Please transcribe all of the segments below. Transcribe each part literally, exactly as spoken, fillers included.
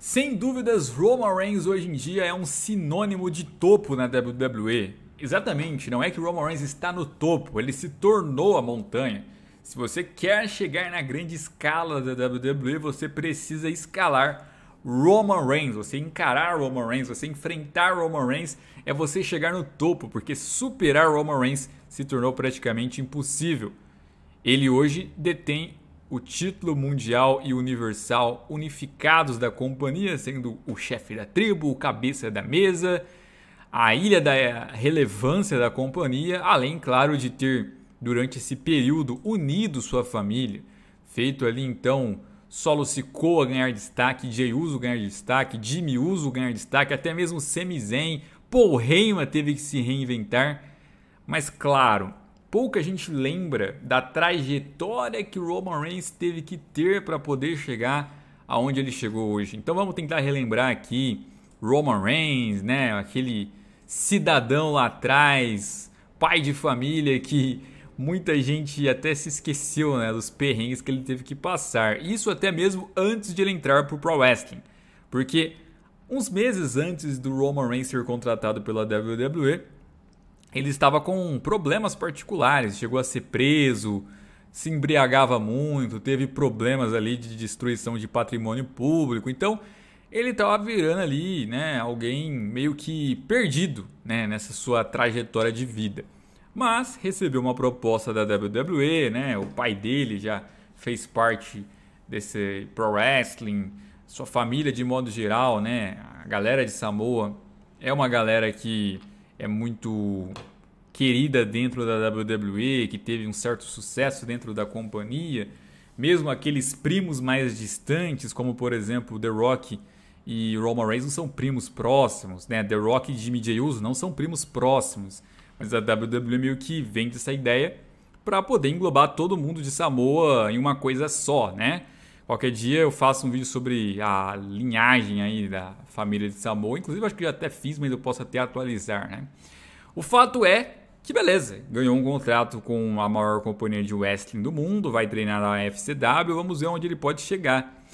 Sem dúvidas, Roman Reigns hoje em dia é um sinônimo de topo na W W E. Exatamente, não é que Roman Reigns está no topo, ele se tornou a montanha. Se você quer chegar na grande escala da W W E, você precisa escalar Roman Reigns, você encarar Roman Reigns, você enfrentar Roman Reigns, é você chegar no topo, porque superar Roman Reigns se tornou praticamente impossível. Ele hoje detém o título mundial e universal unificados da companhia, sendo o chefe da tribo, o cabeça da mesa, a ilha da relevância da companhia, além, claro, de ter, durante esse período, unido sua família, feito ali, então, Solo Sikoa ganhar destaque, Jey Uso ganhar destaque, Jimmy Uso ganhar destaque, até mesmo Sami Zayn, Paul Heyman teve que se reinventar, mas claro, pouca gente lembra da trajetória que Roman Reigns teve que ter para poder chegar aonde ele chegou hoje. Então vamos tentar relembrar aqui Roman Reigns, né, aquele cidadão lá atrás, pai de família que muita gente até se esqueceu, né, dos perrengues que ele teve que passar. Isso até mesmo antes de ele entrar para o Pro Wrestling. Porque uns meses antes do Roman Reigns ser contratado pela W W E, ele estava com problemas particulares, chegou a ser preso, se embriagava muito, teve problemas ali de destruição de patrimônio público. Então, ele estava virando ali, né, alguém meio que perdido, né, nessa sua trajetória de vida. Mas recebeu uma proposta da W W E, né? O pai dele já fez parte desse pro wrestling, sua família de modo geral, né? A galera de Samoa é uma galera que é muito querida dentro da W W E, que teve um certo sucesso dentro da companhia. Mesmo aqueles primos mais distantes, como por exemplo The Rock e Roman Reigns, não são primos próximos, né? The Rock e Jimmy Jey Uso não são primos próximos. Mas a W W E meio que vende essa ideia para poder englobar todo mundo de Samoa em uma coisa só, né? Qualquer dia eu faço um vídeo sobre a linhagem aí da família de Samoa. Inclusive, acho que já até fiz, mas eu posso até atualizar, né? O fato é que, beleza, ganhou um contrato com a maior companhia de wrestling do mundo, vai treinar a F C W, vamos ver onde ele pode chegar.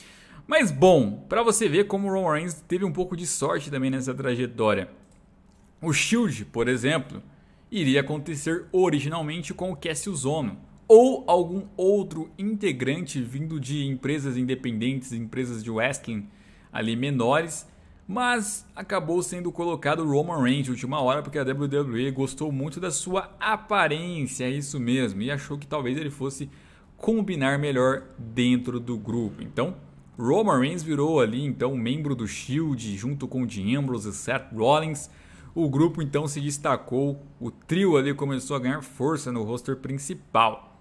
Mas, bom, para você ver como o Roman Reigns teve um pouco de sorte também nessa trajetória. O Shield, por exemplo, iria acontecer originalmente com o Cassius Ohno ou algum outro integrante vindo de empresas independentes, empresas de wrestling ali menores, mas acabou sendo colocado o Roman Reigns de última hora porque a W W E gostou muito da sua aparência, é isso mesmo, e achou que talvez ele fosse combinar melhor dentro do grupo. Então, Roman Reigns virou ali então membro do Shield junto com Dean Ambrose e Seth Rollins. O grupo então se destacou, o trio ali começou a ganhar força no roster principal.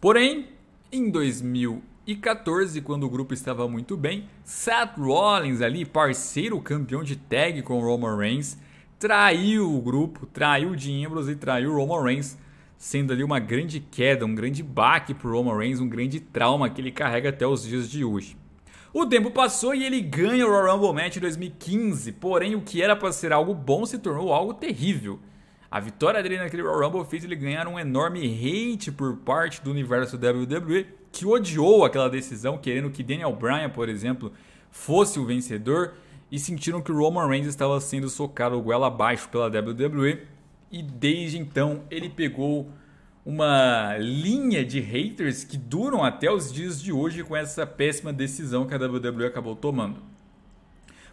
Porém, em dois mil e quatorze, quando o grupo estava muito bem, Seth Rollins ali, parceiro campeão de tag com Roman Reigns, traiu o grupo, traiu Dean Ambrose e traiu Roman Reigns, sendo ali uma grande queda, um grande baque para o Roman Reigns, um grande trauma que ele carrega até os dias de hoje. O tempo passou e ele ganha o Royal Rumble Match em dois mil e quinze, porém o que era para ser algo bom se tornou algo terrível. A vitória dele naquele Royal Rumble fez ele ganhar um enorme hate por parte do universo W W E, que odiou aquela decisão, querendo que Daniel Bryan, por exemplo, fosse o vencedor, e sentiram que o Roman Reigns estava sendo socado goela abaixo pela W W E, e desde então ele pegou uma linha de haters que duram até os dias de hoje com essa péssima decisão que a W W E acabou tomando.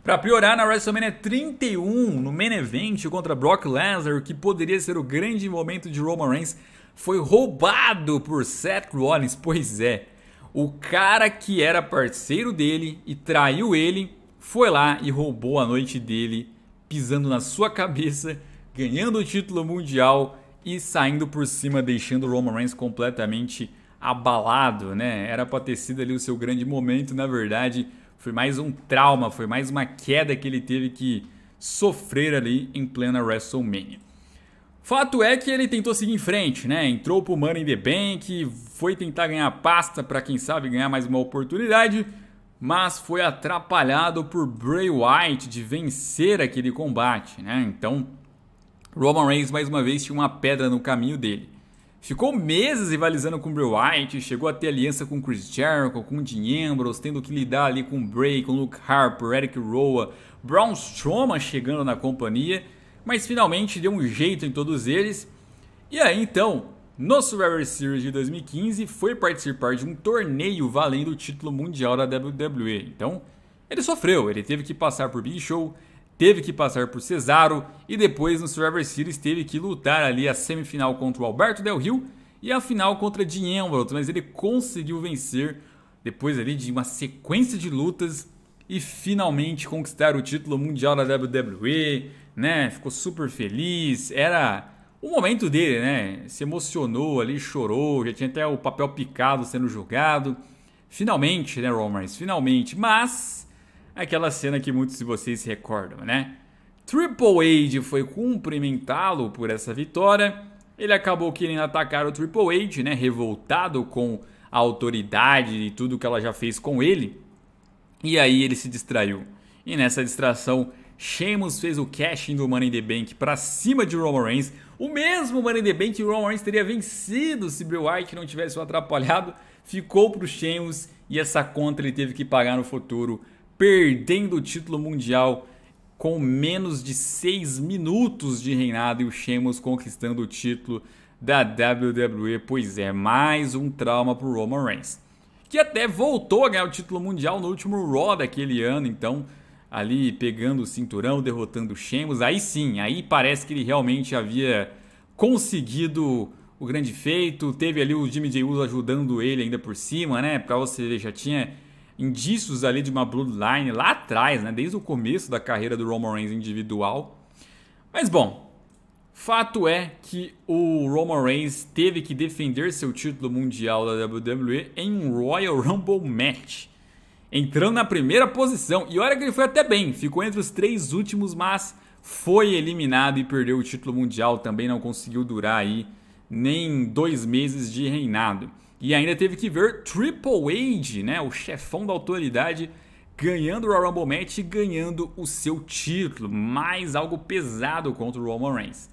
Para piorar, na WrestleMania trinta e um, no main event contra Brock Lesnar, que poderia ser o grande momento de Roman Reigns, foi roubado por Seth Rollins. Pois é, o cara que era parceiro dele e traiu ele, foi lá e roubou a noite dele, pisando na sua cabeça, ganhando o título mundial e saindo por cima, deixando o Roman Reigns completamente abalado, né? Era para ter sido ali o seu grande momento, na verdade, foi mais um trauma, foi mais uma queda que ele teve que sofrer ali em plena WrestleMania. Fato é que ele tentou seguir em frente, né? Entrou pro Money in the Bank, foi tentar ganhar pasta para quem sabe ganhar mais uma oportunidade, mas foi atrapalhado por Bray Wyatt de vencer aquele combate, né? Então, Roman Reigns mais uma vez tinha uma pedra no caminho dele. Ficou meses rivalizando com o Bray Wyatt, chegou a ter aliança com Chris Jericho, com o Dean Ambrose, tendo que lidar ali com o Bray, com o Luke Harper, Eric Rowan, Braun Strowman chegando na companhia, mas finalmente deu um jeito em todos eles. E aí então, no Survivor Series de dois mil e quinze, foi participar de um torneio valendo o título mundial da W W E. Então, ele sofreu, ele teve que passar por Big Show, teve que passar por Cesaro e depois no Survivor Series teve que lutar ali a semifinal contra o Alberto Del Rio e a final contra Dean Ambrose, mas ele conseguiu vencer depois ali de uma sequência de lutas e finalmente conquistar o título mundial da W W E, né? Ficou super feliz, era o momento dele, né? Se emocionou ali, chorou, já tinha até o papel picado sendo julgado. Finalmente, né, Roman? Finalmente, mas aquela cena que muitos de vocês se recordam, né? Triple H foi cumprimentá-lo por essa vitória. Ele acabou querendo atacar o Triple H, né? Revoltado com a autoridade e tudo que ela já fez com ele. E aí ele se distraiu. E nessa distração, Sheamus fez o cash-in do Money in the Bank para cima de Roman Reigns. O mesmo Money in the Bank que o Roman Reigns teria vencido se Bray Wyatt não tivesse o atrapalhado. Ficou para o Sheamus e essa conta ele teve que pagar no futuro, perdendo o título mundial com menos de seis minutos de reinado e o Sheamus conquistando o título da W W E. Pois é, mais um trauma para o Roman Reigns, que até voltou a ganhar o título mundial no último Raw daquele ano. Então, ali pegando o cinturão, derrotando o Sheamus, aí sim, aí parece que ele realmente havia conseguido o grande feito. Teve ali o Jimmy Jay Uso ajudando ele ainda por cima, né? Para você ver, já tinha indícios ali de uma bloodline lá atrás, né? Desde o começo da carreira do Roman Reigns individual. Mas bom, fato é que o Roman Reigns teve que defender seu título mundial da W W E em um Royal Rumble match, entrando na primeira posição. E olha que ele foi até bem, ficou entre os três últimos, mas foi eliminado e perdeu o título mundial. Também não conseguiu durar aí nem dois meses de reinado. E ainda teve que ver Triple H, né, o chefão da autoridade, ganhando o Royal Rumble match e ganhando o seu título. Mais algo pesado contra o Roman Reigns.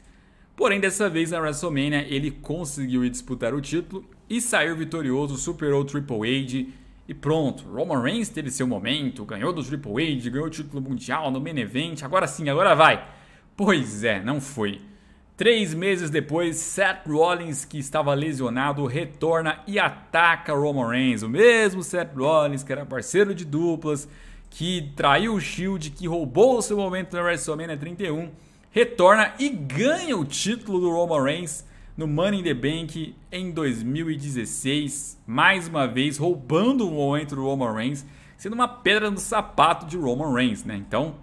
Porém, dessa vez na WrestleMania, ele conseguiu disputar o título e saiu vitorioso, superou o Triple H e pronto. Roman Reigns teve seu momento, ganhou do Triple H, ganhou o título mundial no main event. Agora sim, agora vai. Pois é, não foi. Três meses depois, Seth Rollins, que estava lesionado, retorna e ataca Roman Reigns. O mesmo Seth Rollins, que era parceiro de duplas, que traiu o Shield, que roubou o seu momento na WrestleMania trinta e um, retorna e ganha o título do Roman Reigns no Money in the Bank em dois mil e dezesseis. Mais uma vez, roubando o momento do Roman Reigns, sendo uma pedra no sapato de Roman Reigns, né? Então,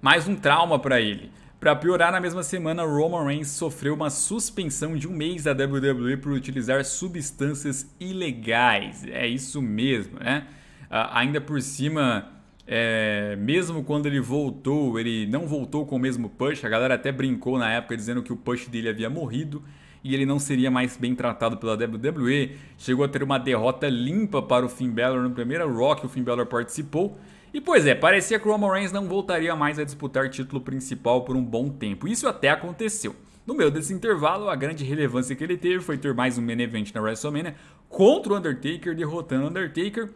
mais um trauma para ele. Para piorar, na mesma semana, Roman Reigns sofreu uma suspensão de um mês da W W E por utilizar substâncias ilegais. É isso mesmo, né? Ainda por cima, é, mesmo quando ele voltou, ele não voltou com o mesmo push. A galera até brincou na época dizendo que o push dele havia morrido e ele não seria mais bem tratado pela W W E. Chegou a ter uma derrota limpa para o Finn Balor no primeiro Raw que o Finn Balor participou. E pois é, parecia que o Roman Reigns não voltaria mais a disputar título principal por um bom tempo. Isso até aconteceu. No meio desse intervalo, a grande relevância que ele teve foi ter mais um main event na WrestleMania contra o Undertaker, derrotando o Undertaker.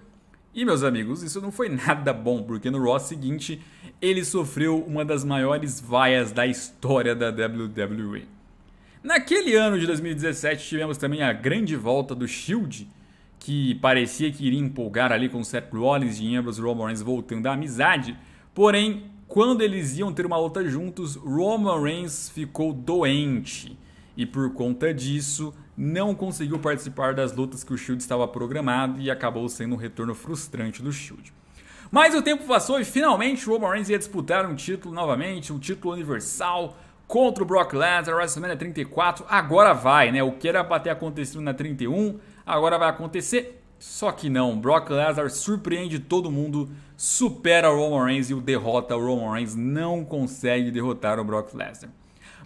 E meus amigos, isso não foi nada bom, porque no Raw seguinte, ele sofreu uma das maiores vaias da história da W W E. Naquele ano de dois mil e dezessete, tivemos também a grande volta do Shield, que parecia que iria empolgar ali com Seth Rollins, Dean Ambrose e Roman Reigns voltando à amizade. Porém, quando eles iam ter uma luta juntos, Roman Reigns ficou doente e por conta disso não conseguiu participar das lutas que o Shield estava programado e acabou sendo um retorno frustrante do Shield. Mas o tempo passou e finalmente Roman Reigns ia disputar um título novamente, um título universal contra o Brock Lesnar, WrestleMania trinta e quatro. Agora vai, né? O que era para ter acontecido na trinta e um... agora vai acontecer, só que não. Brock Lesnar surpreende todo mundo, supera o Roman Reigns e o derrota. O Roman Reigns não consegue derrotar o Brock Lesnar.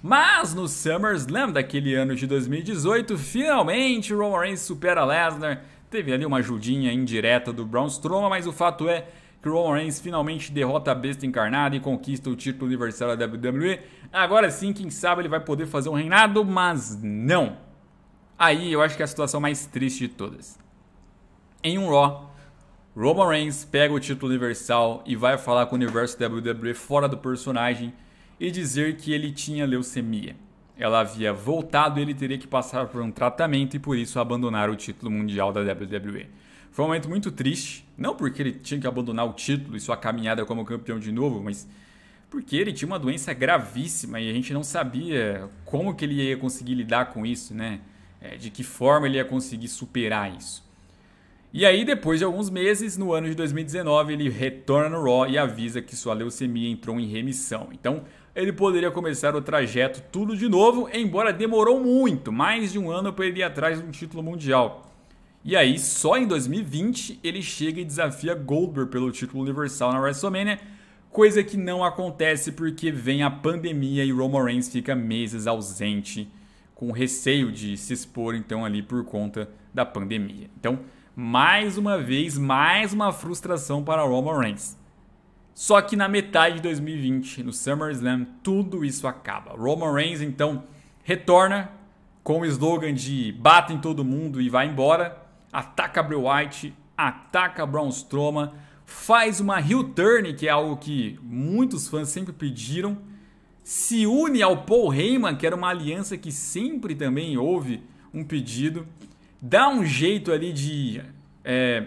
Mas no SummerSlam daquele ano de dois mil e dezoito, finalmente o Roman Reigns supera Lesnar. Teve ali uma ajudinha indireta do Braun Strowman, mas o fato é que o Roman Reigns finalmente derrota a besta encarnada e conquista o título universal da W W E. Agora sim, quem sabe ele vai poder fazer um reinado, mas não. Aí eu acho que é a situação mais triste de todas. Em um Raw, Roman Reigns pega o título universal e vai falar com o universo W W E fora do personagem e dizer que ele tinha leucemia. Ela havia voltado e ele teria que passar por um tratamento e por isso abandonar o título mundial da W W E. Foi um momento muito triste, não porque ele tinha que abandonar o título e sua caminhada como campeão de novo, mas porque ele tinha uma doença gravíssima e a gente não sabia como que ele ia conseguir lidar com isso, né? De que forma ele ia conseguir superar isso. E aí, depois de alguns meses, no ano de dois mil e dezenove, ele retorna no Raw e avisa que sua leucemia entrou em remissão. Então, ele poderia começar o trajeto tudo de novo, embora demorou muito, mais de um ano para ele ir atrás de um título mundial. E aí, só em dois mil e vinte, ele chega e desafia Goldberg pelo título universal na WrestleMania, coisa que não acontece porque vem a pandemia e Roman Reigns fica meses ausente, com receio de se expor, então, ali por conta da pandemia. Então, mais uma vez, mais uma frustração para Roman Reigns. Só que na metade de dois mil e vinte, no SummerSlam, tudo isso acaba. Roman Reigns, então, retorna com o slogan de bata em todo mundo e vai embora, ataca Bray Wyatt, ataca Braun Strowman, faz uma heel turn, que é algo que muitos fãs sempre pediram, se une ao Paul Heyman, que era uma aliança que sempre também houve um pedido, dá um jeito ali de é,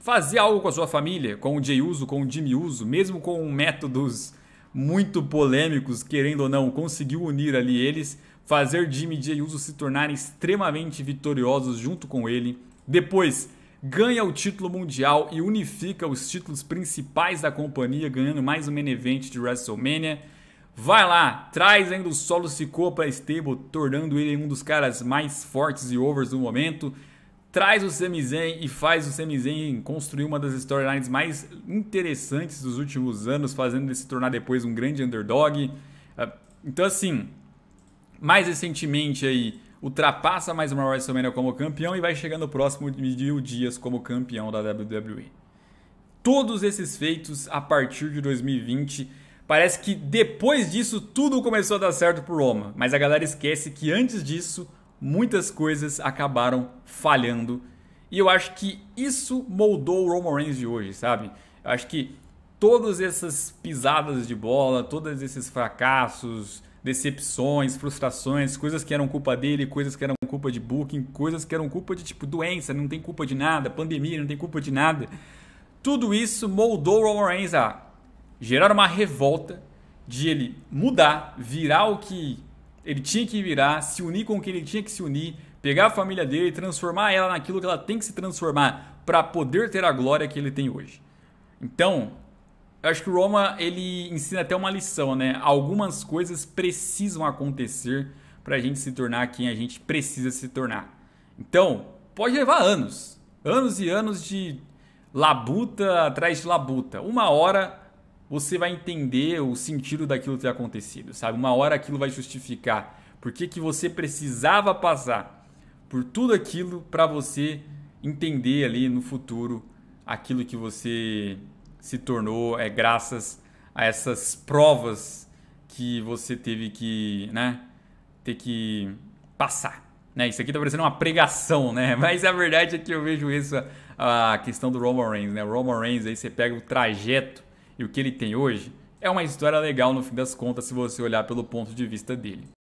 fazer algo com a sua família, com o Jey Uso, com o Jimmy Uso, mesmo com métodos muito polêmicos, querendo ou não, conseguiu unir ali eles, fazer Jimmy e Jey Uso se tornarem extremamente vitoriosos junto com ele. Depois, ganha o título mundial e unifica os títulos principais da companhia, ganhando mais um main event de WrestleMania. Vai lá, traz ainda o Solo Sikoa para a stable, tornando ele um dos caras mais fortes e overs do momento. Traz o Sami Zayn e faz o Sami Zayn construir uma das storylines mais interessantes dos últimos anos, fazendo ele se tornar depois um grande underdog. Então, assim, mais recentemente aí, ultrapassa mais uma WrestleMania como campeão e vai chegando no próximo de dias como campeão da W W E. Todos esses feitos a partir de dois mil e vinte... Parece que depois disso tudo começou a dar certo pro Roma, mas a galera esquece que antes disso muitas coisas acabaram falhando e eu acho que isso moldou o Roman Reigns de hoje, sabe? Eu acho que todas essas pisadas de bola, todos esses fracassos, decepções, frustrações, coisas que eram culpa dele, coisas que eram culpa de booking, coisas que eram culpa de tipo doença, não tem culpa de nada, pandemia, não tem culpa de nada. Tudo isso moldou o Roman Reigns a gerar uma revolta de ele mudar, virar o que ele tinha que virar, se unir com o que ele tinha que se unir, pegar a família dele e transformar ela naquilo que ela tem que se transformar para poder ter a glória que ele tem hoje. Então, eu acho que o Roma, ele ensina até uma lição, né? Algumas coisas precisam acontecer para a gente se tornar quem a gente precisa se tornar. Então, pode levar anos, anos e anos de labuta atrás de labuta. Uma hora você vai entender o sentido daquilo ter acontecido, sabe? Uma hora aquilo vai justificar por que que você precisava passar por tudo aquilo para você entender ali no futuro aquilo que você se tornou é graças a essas provas que você teve que, né, ter que passar, né? Isso aqui tá parecendo uma pregação, né? Mas a verdade é que eu vejo isso, a questão do Roman Reigns, né? O Roman Reigns, aí você pega o trajeto e o que ele tem hoje é uma história legal no fim das contas se você olhar pelo ponto de vista dele.